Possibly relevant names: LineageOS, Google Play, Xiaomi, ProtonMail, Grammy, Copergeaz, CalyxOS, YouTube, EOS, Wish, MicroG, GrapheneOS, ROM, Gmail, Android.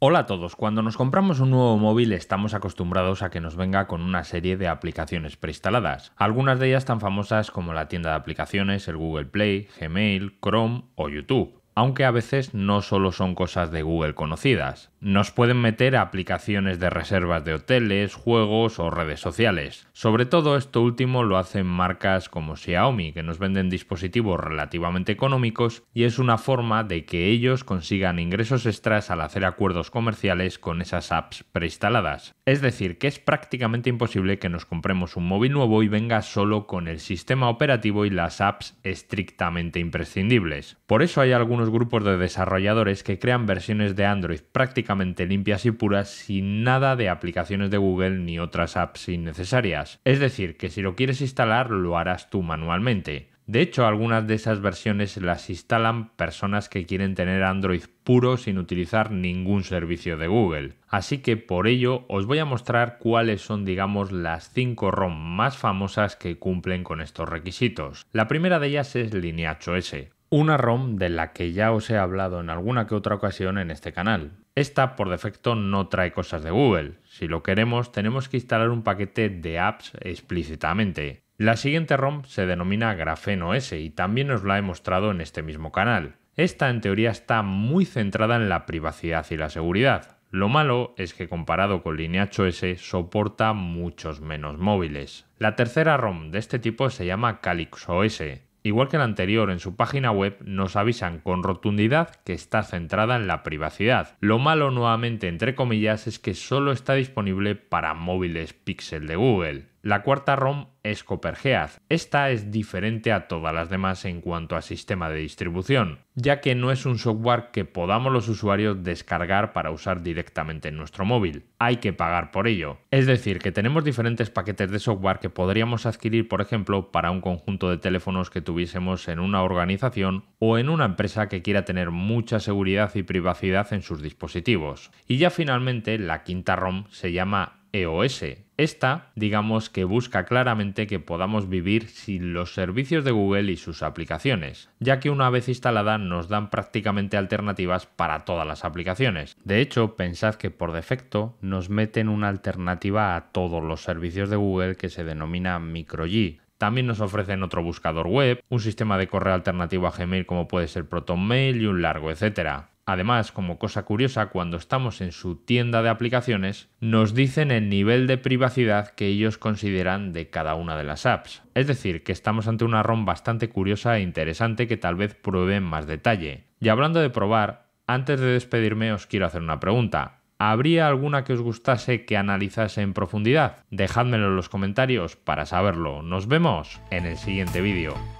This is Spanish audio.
Hola a todos, cuando nos compramos un nuevo móvil estamos acostumbrados a que nos venga con una serie de aplicaciones preinstaladas, algunas de ellas tan famosas como la tienda de aplicaciones, el Google Play, Gmail, Chrome o YouTube, aunque a veces no solo son cosas de Google conocidas. Nos pueden meter a aplicaciones de reservas de hoteles, juegos o redes sociales. Sobre todo esto último lo hacen marcas como Xiaomi, que nos venden dispositivos relativamente económicos y es una forma de que ellos consigan ingresos extras al hacer acuerdos comerciales con esas apps preinstaladas. Es decir, que es prácticamente imposible que nos compremos un móvil nuevo y venga solo con el sistema operativo y las apps estrictamente imprescindibles. Por eso hay algunos grupos de desarrolladores que crean versiones de Android prácticamente limpias y puras, sin nada de aplicaciones de Google ni otras apps innecesarias. Es decir, que si lo quieres instalar lo harás tú manualmente. De hecho, algunas de esas versiones las instalan personas que quieren tener Android puro sin utilizar ningún servicio de Google. Así que por ello os voy a mostrar cuáles son, digamos, las 5 ROM más famosas que cumplen con estos requisitos. La primera de ellas es LineageOS, una ROM de la que ya os he hablado en alguna que otra ocasión en este canal. Esta por defecto no trae cosas de Google. Si lo queremos, tenemos que instalar un paquete de apps explícitamente. La siguiente ROM se denomina GrapheneOS y también os la he mostrado en este mismo canal. Esta en teoría está muy centrada en la privacidad y la seguridad. Lo malo es que comparado con LineageOS soporta muchos menos móviles. La tercera ROM de este tipo se llama CalyxOS. Igual que la anterior, en su página web nos avisan con rotundidad que está centrada en la privacidad. Lo malo, nuevamente entre comillas, es que solo está disponible para móviles Pixel de Google. La cuarta ROM es Copergeaz. Esta es diferente a todas las demás en cuanto a sistema de distribución, ya que no es un software que podamos los usuarios descargar para usar directamente en nuestro móvil. Hay que pagar por ello. Es decir, que tenemos diferentes paquetes de software que podríamos adquirir, por ejemplo, para un conjunto de teléfonos que tuviésemos en una organización o en una empresa que quiera tener mucha seguridad y privacidad en sus dispositivos. Y ya finalmente, la quinta ROM se llama EOS. Esta, digamos que busca claramente que podamos vivir sin los servicios de Google y sus aplicaciones, ya que una vez instalada nos dan prácticamente alternativas para todas las aplicaciones. De hecho, pensad que por defecto nos meten una alternativa a todos los servicios de Google que se denomina MicroG. También nos ofrecen otro buscador web, un sistema de correo alternativo a Gmail como puede ser ProtonMail y un largo etcétera. Además, como cosa curiosa, cuando estamos en su tienda de aplicaciones, nos dicen el nivel de privacidad que ellos consideran de cada una de las apps. Es decir, que estamos ante una ROM bastante curiosa e interesante que tal vez pruebe en más detalle. Y hablando de probar, antes de despedirme os quiero hacer una pregunta. ¿Habría alguna que os gustase que analizase en profundidad? Dejádmelo en los comentarios para saberlo. Nos vemos en el siguiente vídeo.